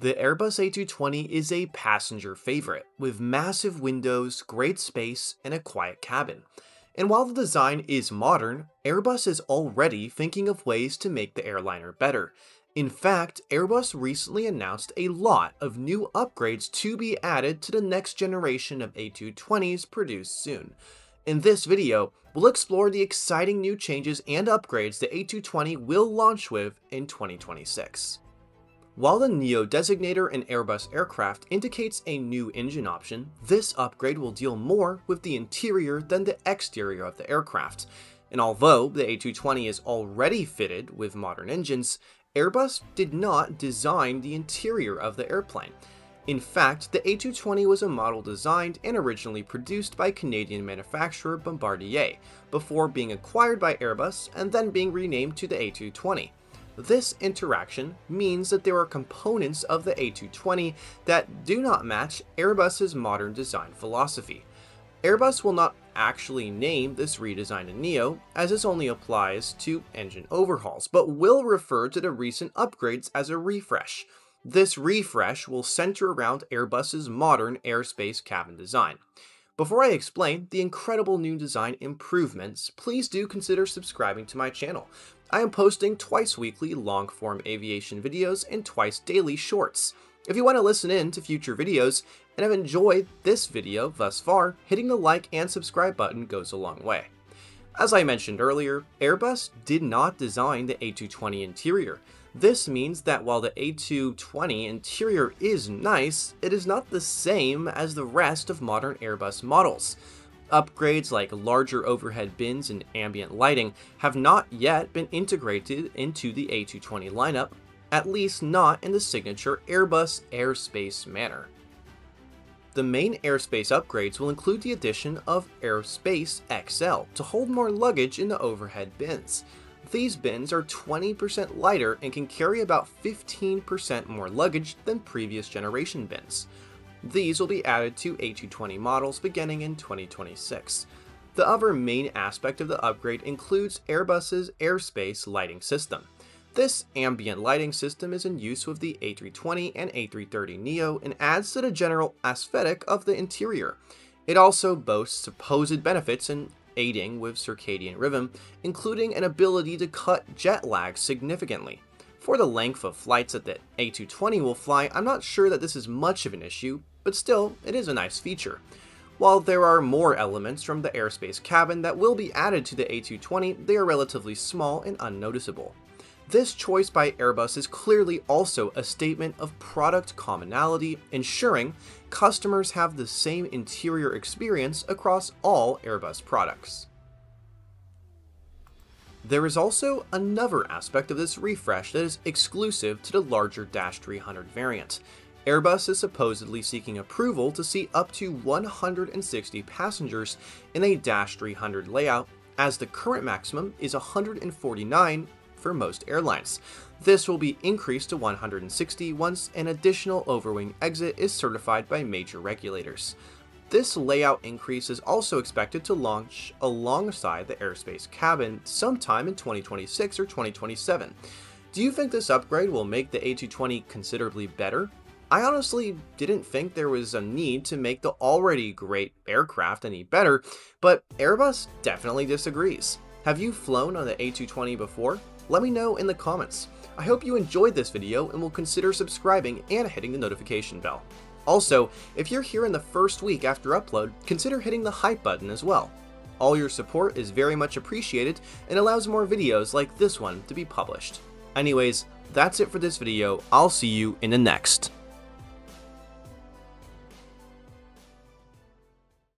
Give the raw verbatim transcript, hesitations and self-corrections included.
The Airbus A two twenty is a passenger favorite, with massive windows, great space, and a quiet cabin. And while the design is modern, Airbus is already thinking of ways to make the airliner better. In fact, Airbus recently announced a lot of new upgrades to be added to the next generation of A two twenties produced soon. In this video, we'll explore the exciting new changes and upgrades the A two twenty will launch with in twenty twenty-six. While the neo designator in Airbus aircraft indicates a new engine option, this upgrade will deal more with the interior than the exterior of the aircraft. And although the A two twenty is already fitted with modern engines, Airbus did not design the interior of the airplane. In fact, the A two twenty was a model designed and originally produced by Canadian manufacturer Bombardier, before being acquired by Airbus and then being renamed to the A two twenty. This interaction means that there are components of the A two twenty that do not match Airbus's modern design philosophy. Airbus will not actually name this redesigned neo, as this only applies to engine overhauls, but will refer to the recent upgrades as a refresh. This refresh will center around Airbus's modern airspace cabin design. Before I explain the incredible new design improvements, please do consider subscribing to my channel. I am posting twice weekly long-form aviation videos and twice daily shorts. If you want to listen in to future videos and have enjoyed this video thus far, hitting the like and subscribe button goes a long way. As I mentioned earlier, Airbus did not design the A two twenty interior. This means that while the A two twenty interior is nice, it is not the same as the rest of modern Airbus models. Upgrades like larger overhead bins and ambient lighting have not yet been integrated into the A two twenty lineup, at least not in the signature Airbus airspace manner. The main airspace upgrades will include the addition of Airspace X L to hold more luggage in the overhead bins. These bins are twenty percent lighter and can carry about fifteen percent more luggage than previous generation bins. These will be added to A two twenty models beginning in twenty twenty-six. The other main aspect of the upgrade includes Airbus's airspace lighting system. This ambient lighting system is in use with the A three twenty and A three thirty neo and adds to the general aesthetic of the interior. It also boasts supposed benefits in aiding with circadian rhythm, including an ability to cut jet lag significantly. For the length of flights that the A two twenty will fly, I'm not sure that this is much of an issue, but still, it is a nice feature. While there are more elements from the airspace cabin that will be added to the A two twenty, they are relatively small and unnoticeable. This choice by Airbus is clearly also a statement of product commonality, ensuring customers have the same interior experience across all Airbus products. There is also another aspect of this refresh that is exclusive to the larger dash three hundred variant. Airbus is supposedly seeking approval to seat up to one hundred sixty passengers in a dash three hundred layout, as the current maximum is one hundred forty-nine for most airlines. This will be increased to one hundred sixty once an additional overwing exit is certified by major regulators. This layout increase is also expected to launch alongside the airspace cabin sometime in twenty twenty-six or twenty twenty-seven. Do you think this upgrade will make the A two twenty considerably better? I honestly didn't think there was a need to make the already great aircraft any better, but Airbus definitely disagrees. Have you flown on the A two twenty before? Let me know in the comments. I hope you enjoyed this video and will consider subscribing and hitting the notification bell. Also, if you're here in the first week after upload, consider hitting the hype button as well. All your support is very much appreciated and allows more videos like this one to be published. Anyways, that's it for this video. I'll see you in the next.